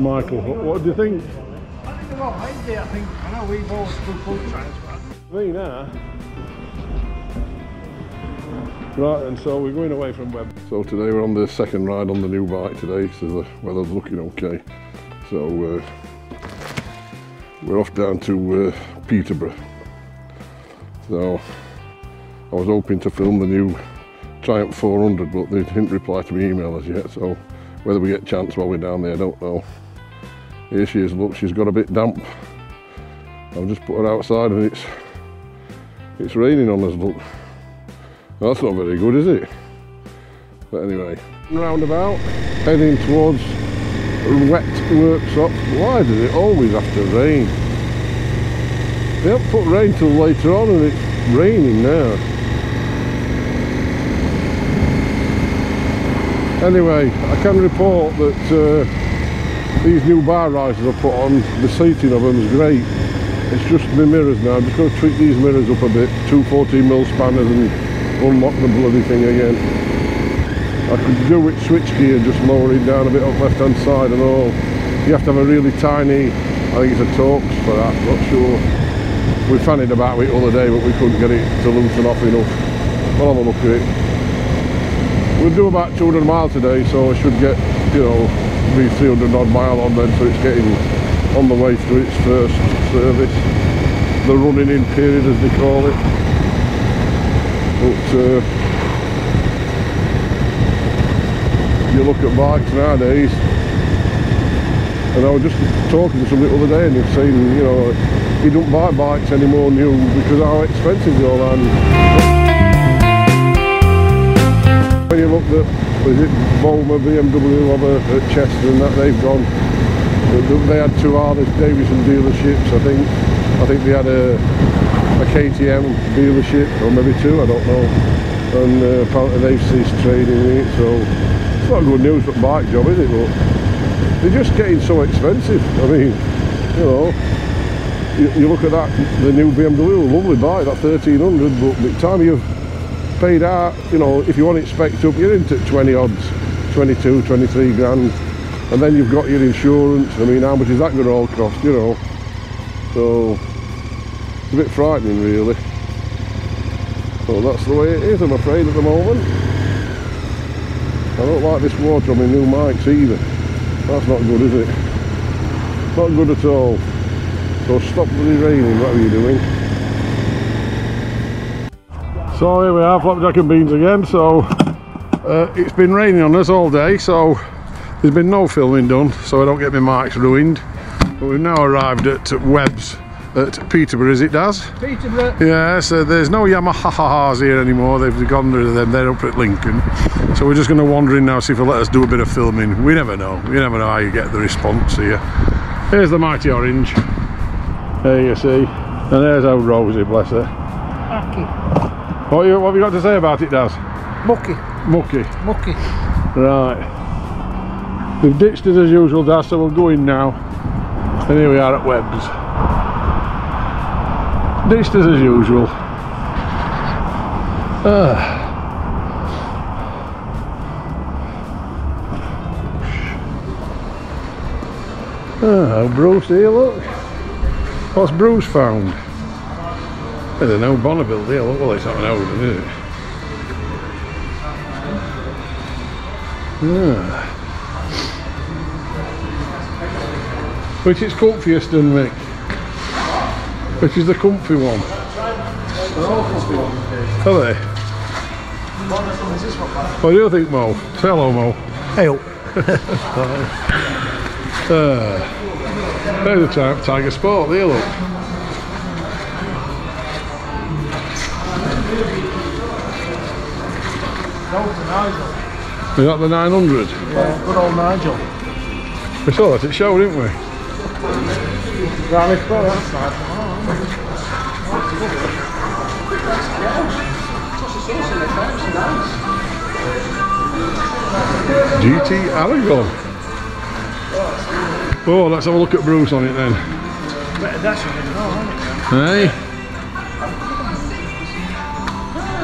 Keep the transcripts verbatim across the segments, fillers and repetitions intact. Michael, what do you think? I think they're all right there, I think. I know we've always done boat transfer. We now. Right, and so we're going away from Webb. So today we're on the second ride on the new bike today, so the weather's looking okay. So uh, we're off down to uh, Peterborough. So I was hoping to film the new Triumph four hundred, but they didn't reply to my email as yet, so whether we get a chance while we're down there, I don't know. Here she is, look, she's got a bit damp. I've just put her outside and it's it's raining on us, look. That's not very good, is it? But anyway, roundabout, heading towards Wet Workshop. Why does it always have to rain? They haven't put rain till later on and it's raining now. Anyway, I can report that uh, these new bar risers I've put on, the seating of them is great. It's just the mirrors now. I'm just going to tweak these mirrors up a bit, two fourteen millimeter spanners and unlock the bloody thing again. I could do with switch gear and just lower it down a bit up left hand side and all. You have to have a really tiny, I think it's a Torx for that, not sure. We fanned about it the other day but we couldn't get it to loosen off enough. We'll have a look at it. We'll do about two hundred miles today, so I should get, you know, be three hundred odd mile on then, so it's getting on the way through its first service. The running in period, as they call it. But, uh, you look at bikes nowadays, and I was just talking to somebody the other day and he's saying, you know, he don't buy bikes anymore new because how expensive they all are. When you look at, is it Volvo, B M W, over at Chester and that, they've gone, they had two Harley Davidson dealerships, I think, I think they had a, a K T M dealership, or maybe two, I don't know, and uh, apparently they've ceased trading in it, so it's not good news for a bike job, is it, but they're just getting so expensive. I mean, you know, you, you look at that, the new B M W, lovely bike, that thirteen hundred, but by the time you've paid out, you know, if you want it spec'd up, you're into twenty odds, twenty-two, twenty-three grand, and then you've got your insurance. I mean, how much is that going to all cost, you know? So it's a bit frightening, really. So that's the way it is, I'm afraid, at the moment. I don't like this water on my new mics either. That's not good, is it? Not good at all. So stop the raining, whatever you're doing. So here we are, Flapjack and Beans again. So uh, it's been raining on us all day, so there's been no filming done, so I don't get my mics ruined. But we've now arrived at Webb's, at Peterborough, is it, Daz? Peterborough. Yeah, so there's no Yamahahas here anymore. They've gone rid of them. They're up at Lincoln. So we're just going to wander in now, see if they'll let us do a bit of filming. We never know. You never know how you get the response here. Here's the mighty orange. There you see, and there's old Rosie, bless her. Aki. What, you, what have you got to say about it, Daz? Mucky. Mucky? Mucky. Right. They've ditched us as usual, Daz, so we'll go in now. And here we are at Webb's. Ditched us as usual. Ah. Ah, Bruce here, look. What's Bruce found? There's an old Bonneville there, look. Well, it's not an old one, is it? Ah. Which is comfiest than Mick? Which is the comfy one? They're all comfy ones. Are they? What do you think, Mo? Say hello, Mo. Hello. Ah. There's a Tiger Sport there, look. Is that the nine hundred? Yeah, good old Nigel. We saw that at show, didn't we? G T Alagon. Oh, let's have a look at Bruce on it then. Hey.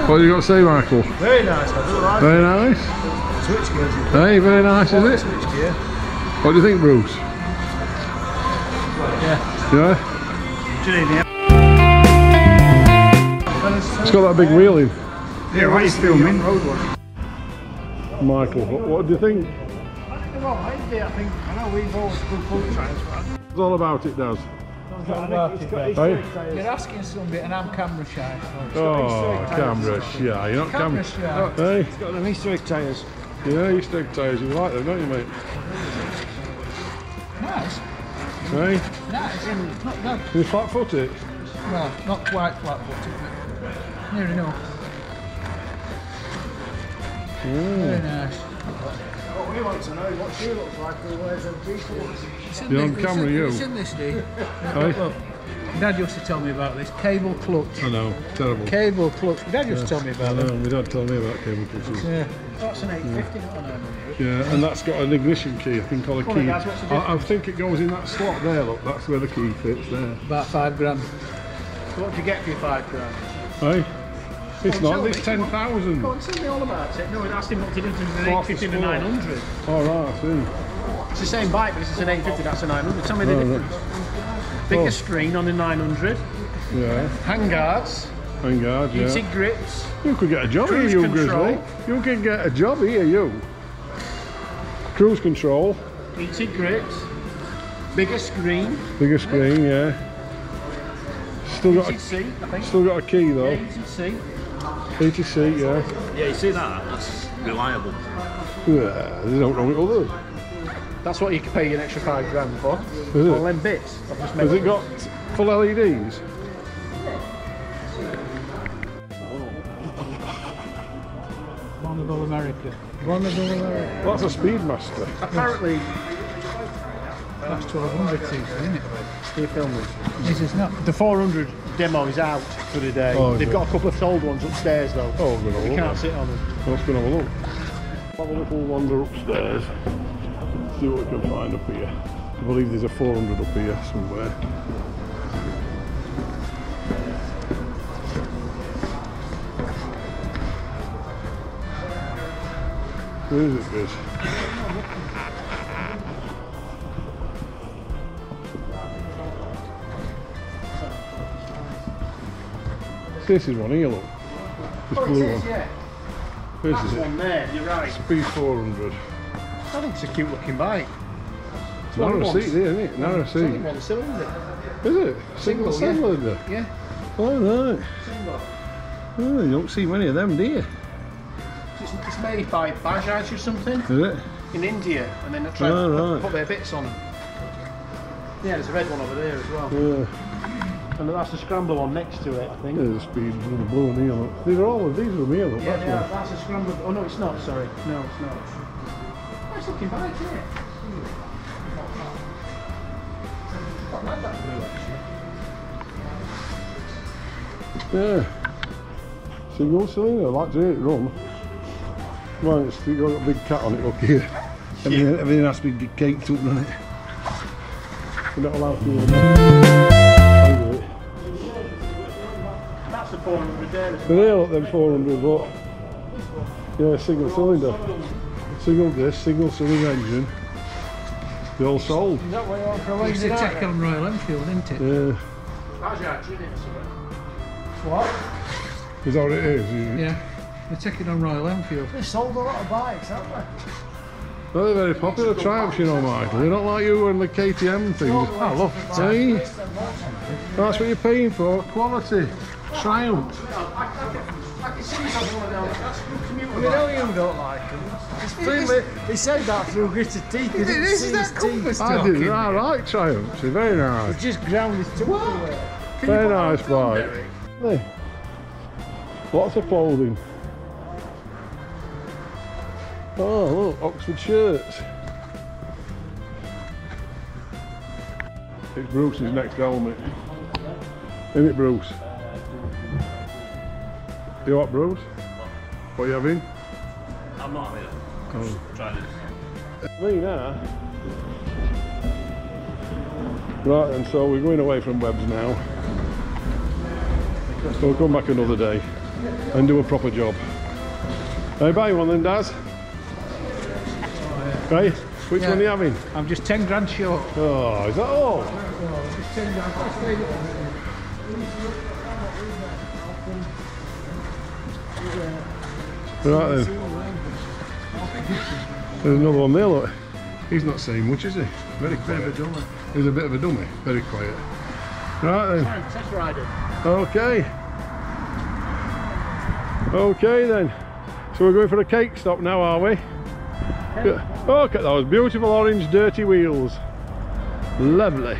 What have you got to say, Michael? Very nice, I do like it. Very nice? Switch gear. Hey, very nice, is it? Switch gear. What do you think, Bruce? Yeah. Yeah. It's got that big wheel in. Yeah, what are you filming? Michael, what, what do you think? I think they're all right, I think. I know we've always good food trials, but it's all about it, Daz. You're asking somebody and I'm camera shy. Oh, camera shy. You're not camera shy. Hey? It's got them Easter egg tyres. Yeah, Easter egg tyres. You like them, don't you, mate? Nice. Hey? Nice. Not bad. Are you flat footed? Well, not quite flat footed, but near enough. Mm. Very nice. What we want to know what she looks like and where the people are. You're on camera, you. It's in this, dude. Look, Dad used to tell me about this. Cable clutch. I know, terrible. Cable clutch. Dad used to tell me about that. No, my dad told me about cable clutches. Yeah. That's an eight fifty, not an eight hundred. Yeah, and that's got an ignition key, I think, or a key. I think it goes in that slot there, look. That's where the key fits there. About five grand. What do you get for your five grand? Hey? It's well, not, it's ten thousand. Go on, tell me all about it. No, it asked him what to do between an eight fifty and a nine hundred. Oh, right, I see. It's the same bike, but it's an eight fifty, that's a nine hundred. Tell me the oh, difference. Right. Bigger oh. string on the nine hundred. Yeah. Handguards. Handguards, yeah. Heated grips. You could get a job here, you Grizzle. You can get a job here, you. Cruise control. Heated grips. Bigger screen. Bigger screen, yeah. Still got, a, seat, I think. Still got a key, though. Yeah, heated seat. P T C, yeah. Yeah, you see that? That's reliable. Yeah, there's no wrong with others. That's what you could pay an extra five grand for. Is it? All them bits. I've just made Has it got full L E Ds? Bonneville America. Bonneville America. Well, that's a Speedmaster. Apparently, that's twelve hundred season, isn't it? Steve Filmers. This is not. The four hundred demo is out for the day. Oh, They've got it? a couple of sold ones upstairs though. Oh, we can't that. sit on them. Let's go have a look. Have a little wander upstairs. See what we can find up here. I believe there's a four hundred up here somewhere. Where is it, Biz? This is one here, look. This oh, blue is, one. Yeah. This That's is one it. there, you're right. Speed four hundred. I think it's a cute looking bike. It's narrow one seat here, isn't it? Narrow one, seat. It's only one cylinder. Is it? Single, Single cylinder? Yeah. yeah. Oh, no. Single. Oh, you don't see many of them, do you? It's, it's made by Bajaj or something. Is it? In India. And then they try oh, to right. put their bits on them. Yeah, there's a red one over there as well. Yeah. And that's the scrambler one next to it, I think. Yeah, the speed and the blue and yellow. These are all of these are the yellow. Yeah, that's, yeah, that's a scrambler. Oh no, it's not. Sorry, no, it's not. Nice looking bike, isn't it? Quite like that blue, actually. Yeah. Single cylinder, like to it run. Well, it's got a big cat on it up here. Everything, everything has to be caked up, doesn't it? We're not allowed to do that. But they look them four hundred watt. Yeah, single cylinder. Single disc, single cylinder engine. They all sold. Is that what you want for a lazy day? It's a tech on Royal Enfield, isn't it? Yeah. Bajaj, isn't it? What? Is that what it is? Isn't it? Yeah. They're taking on Royal Enfield. They sold a lot of bikes, haven't they? Well, they're very popular, Triumphs, you know, Michael. They don't like you and the K T M things. Oh, I love See? That's what you're paying for, quality. Triumph. I can see one of them. We know you don't like them. Clearly, he said that through gritted teeth. He didn't see his teeth. I do. I like Triumphs. They're very nice. He just ground his tongue away. Very nice bike. Lots of folding. Oh, look, Oxford shirts. It's Bruce's next helmet. Isn't it, Bruce? You what, Bruce? What are you having? I'm not having it. Oh. Try this. Me now. Right, and so we're going away from Webb's now. So we'll come back another day and do a proper job. Hey, buy one then, Daz. Hey? Which yeah. one are you having? I'm just ten grand short. Oh, is that all? No, just ten grand. Right then. There's another one there, look. He's not saying much, is he? Very quiet. Bit of a dummy. He's a bit of a dummy. Very quiet. Right then. Test riding. Okay. Okay then. So we're going for a cake stop now, are we? Look at those beautiful orange dirty wheels. Lovely.